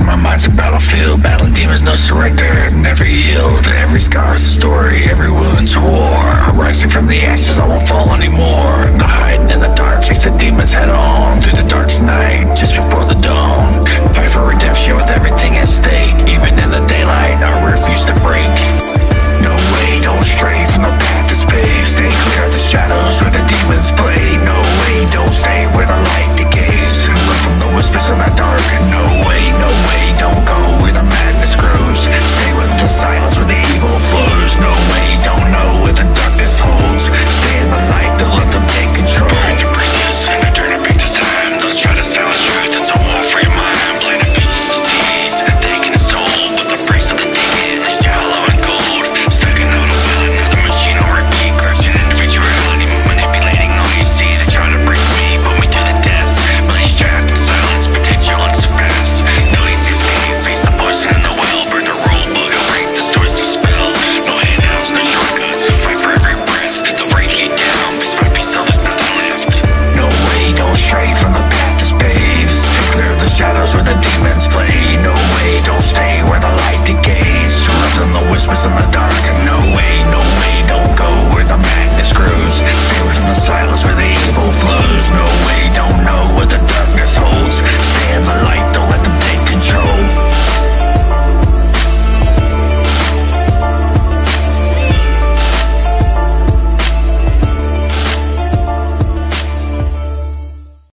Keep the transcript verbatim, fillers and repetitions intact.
rise. My mind's a battlefield, battling demons, no surrender. Never yield, every scar's a story, every wound's a war. Rising from the ashes, I won't fall anymore. Not hiding in the dark, face the demons head on. Through the darkest night, just before the dawn. Fight for redemption with everything at stake. Even in the daylight, I refuse to break. No way, don't stray from the path that's paved. Stay clear of the shadows where the demons play. No way, don't stay where the light decays. Run from the whispers in that dark. No way, no way, don't go where the madness grows. Stay with the silence where the evil flows. No way, don't know where the darkness holds. Stay in the light, don't let them take control. Burn your bridges and return and pick this time. Don't try to silence truth, it's a war for your mind. Blind ambitions to seize, taking its toll, but the price of the ticket is yellow and gold. Stuck in autopilot, another machine on repeat, crushing individuality, manipulating all you see. They try to break me, put me to the test. Millions trapped in silence, potential unsurpassed. No easy escape, face the poison and the well. Burn the rule book and break the stories to spell. No handouts, no shortcuts, fight for every breath. They'll break you down, piece by piece till there's nothing left. No way, don't stray from the path that's paved. Stay clear of the shadows where the demons play. No way, don't stay where the light decays. Run from the whispers in the dark.